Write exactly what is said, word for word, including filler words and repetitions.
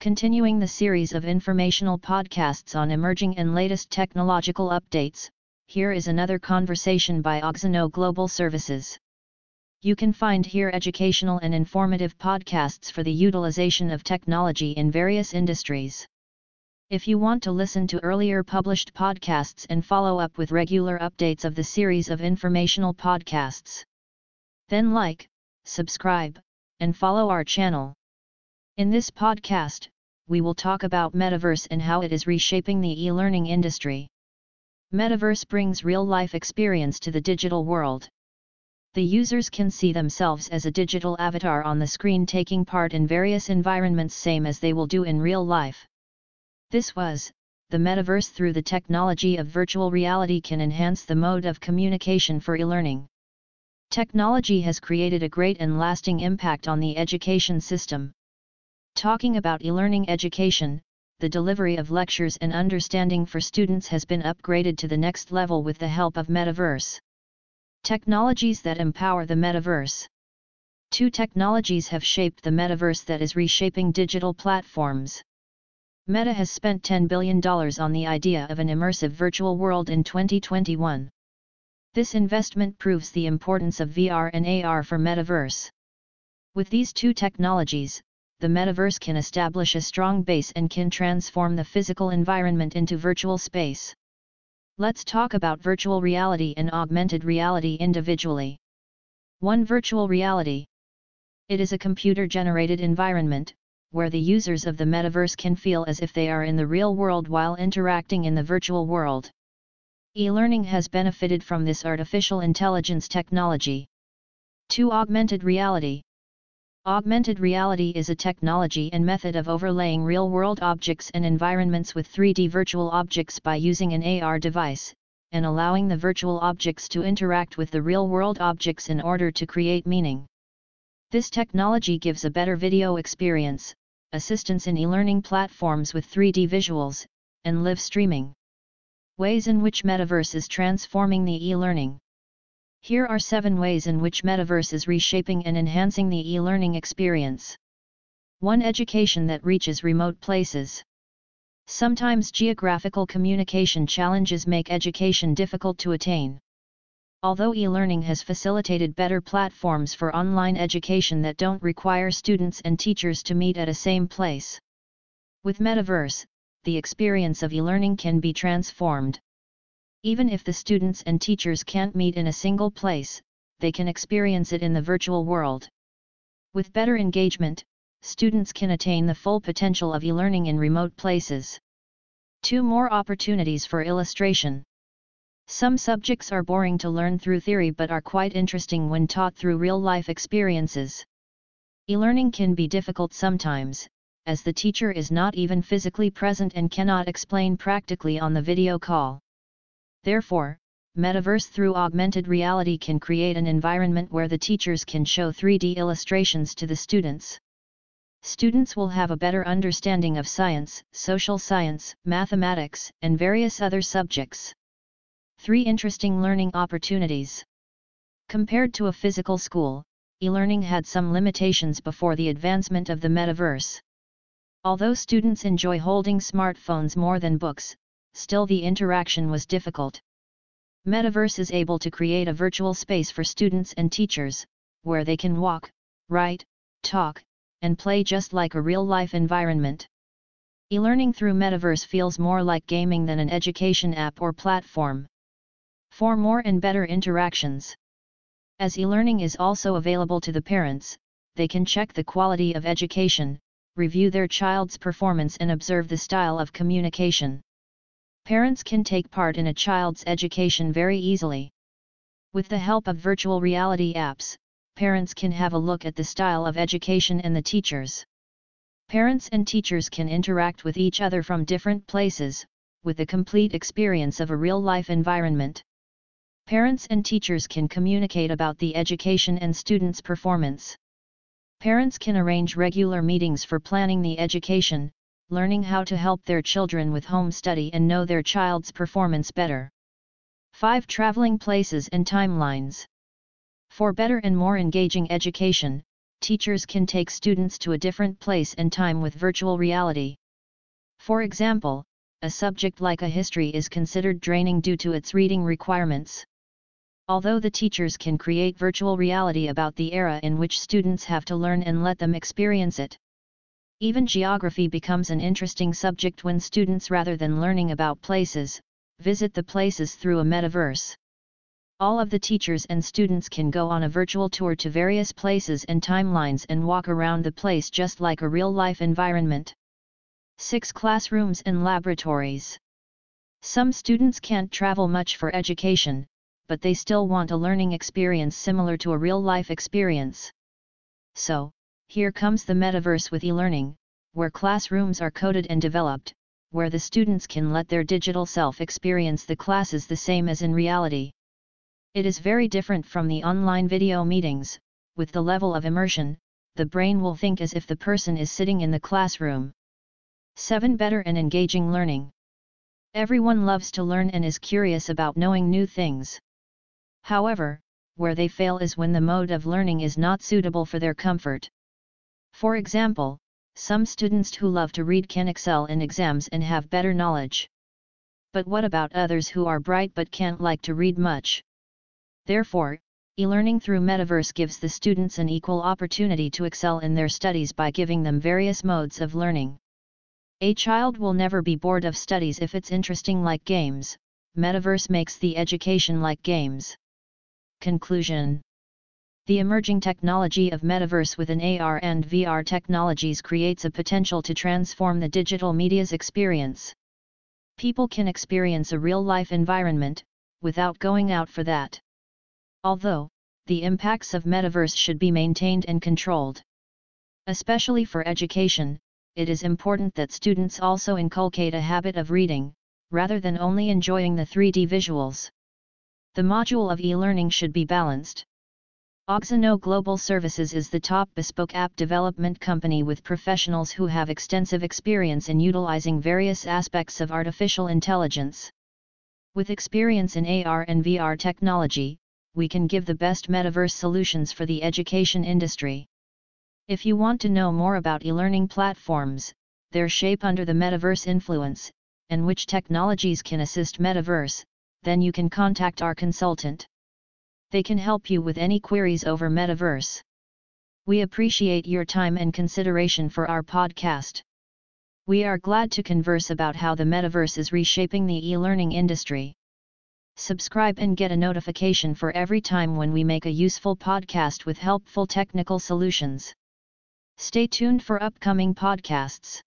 Continuing the series of informational podcasts on emerging and latest technological updates, here is another conversation by Auxano Global Services. You can find here educational and informative podcasts for the utilization of technology in various industries. If you want to listen to earlier published podcasts and follow up with regular updates of the series of informational podcasts, then like, subscribe, and follow our channel. In this podcast, we will talk about Metaverse and how it is reshaping the e-learning industry. Metaverse brings real-life experience to the digital world. The users can see themselves as a digital avatar on the screen taking part in various environments same as they will do in real life. This was, the Metaverse through the technology of virtual reality can enhance the mode of communication for e-learning. Technology has created a great and lasting impact on the education system. Talking about e-learning education, the delivery of lectures and understanding for students has been upgraded to the next level with the help of Metaverse. Technologies that empower the Metaverse. Two technologies have shaped the Metaverse that is reshaping digital platforms. Meta has spent ten billion dollars on the idea of an immersive virtual world in twenty twenty-one. This investment proves the importance of V R and A R for Metaverse. With these two technologies, the Metaverse can establish a strong base and can transform the physical environment into virtual space. Let's talk about virtual reality and augmented reality individually. one Virtual reality. It is a computer-generated environment, where the users of the Metaverse can feel as if they are in the real world while interacting in the virtual world. E-learning has benefited from this artificial intelligence technology. two Augmented reality. Augmented reality is a technology and method of overlaying real-world objects and environments with three D virtual objects by using an A R device, and allowing the virtual objects to interact with the real-world objects in order to create meaning. This technology gives a better video experience, assistance in e-learning platforms with three D visuals, and live streaming. Ways in which Metaverse is transforming the e-learning. Here are seven ways in which Metaverse is reshaping and enhancing the e-learning experience. one Education that reaches remote places. Sometimes geographical communication challenges make education difficult to attain. Although e-learning has facilitated better platforms for online education that don't require students and teachers to meet at a same place. With Metaverse, the experience of e-learning can be transformed. Even if the students and teachers can't meet in a single place, they can experience it in the virtual world. With better engagement, students can attain the full potential of e-learning in remote places. two More opportunities for illustration. Some subjects are boring to learn through theory but are quite interesting when taught through real-life experiences. E-learning can be difficult sometimes, as the teacher is not even physically present and cannot explain practically on the video call. Therefore, Metaverse through augmented reality can create an environment where the teachers can show three D illustrations to the students. Students will have a better understanding of science, social science, mathematics, and various other subjects. three Interesting learning opportunities. Compared to a physical school, e-learning had some limitations before the advancement of the Metaverse. Although students enjoy holding smartphones more than books, still the interaction was difficult. Metaverse is able to create a virtual space for students and teachers, where they can walk, write, talk, and play just like a real-life environment. E-learning through Metaverse feels more like gaming than an education app or platform. four More and better interactions. As e-learning is also available to the parents, they can check the quality of education, review their child's performance and observe the style of communication. Parents can take part in a child's education very easily. With the help of virtual reality apps, parents can have a look at the style of education and the teachers. Parents and teachers can interact with each other from different places, with a complete experience of a real-life environment. Parents and teachers can communicate about the education and students' performance. Parents can arrange regular meetings for planning the education, learning how to help their children with home study and know their child's performance better. five Traveling places and timelines. For better and more engaging education, teachers can take students to a different place and time with virtual reality. For example, a subject like a history is considered draining due to its reading requirements. Although the teachers can create virtual reality about the era in which students have to learn and let them experience it. Even geography becomes an interesting subject when students, rather than learning about places, visit the places through a metaverse. All of the teachers and students can go on a virtual tour to various places and timelines and walk around the place just like a real-life environment. six Classrooms and laboratories. Some students can't travel much for education, but they still want a learning experience similar to a real-life experience. So, here comes the metaverse with eLearning, where classrooms are coded and developed, where the students can let their digital self experience the classes the same as in reality. It is very different from the online video meetings. With the level of immersion, the brain will think as if the person is sitting in the classroom. seven Better and engaging learning. Everyone loves to learn and is curious about knowing new things. However, where they fail is when the mode of learning is not suitable for their comfort. For example, some students who love to read can excel in exams and have better knowledge. But what about others who are bright but can't like to read much? Therefore, e-learning through Metaverse gives the students an equal opportunity to excel in their studies by giving them various modes of learning. A child will never be bored of studies if it's interesting like games. Metaverse makes the education like games. Conclusion. The emerging technology of Metaverse with an A R and V R technologies creates a potential to transform the digital media's experience. People can experience a real-life environment, without going out for that. Although, the impacts of Metaverse should be maintained and controlled. Especially for education, it is important that students also inculcate a habit of reading, rather than only enjoying the three D visuals. The module of e-learning should be balanced. Auxano Global Services is the top bespoke app development company with professionals who have extensive experience in utilizing various aspects of artificial intelligence. With experience in A R and V R technology, we can give the best metaverse solutions for the education industry. If you want to know more about e-learning platforms, their shape under the metaverse influence, and which technologies can assist metaverse, then you can contact our consultant. They can help you with any queries over Metaverse. We appreciate your time and consideration for our podcast. We are glad to converse about how the Metaverse is reshaping the e-learning industry. Subscribe and get a notification for every time when we make a useful podcast with helpful technical solutions. Stay tuned for upcoming podcasts.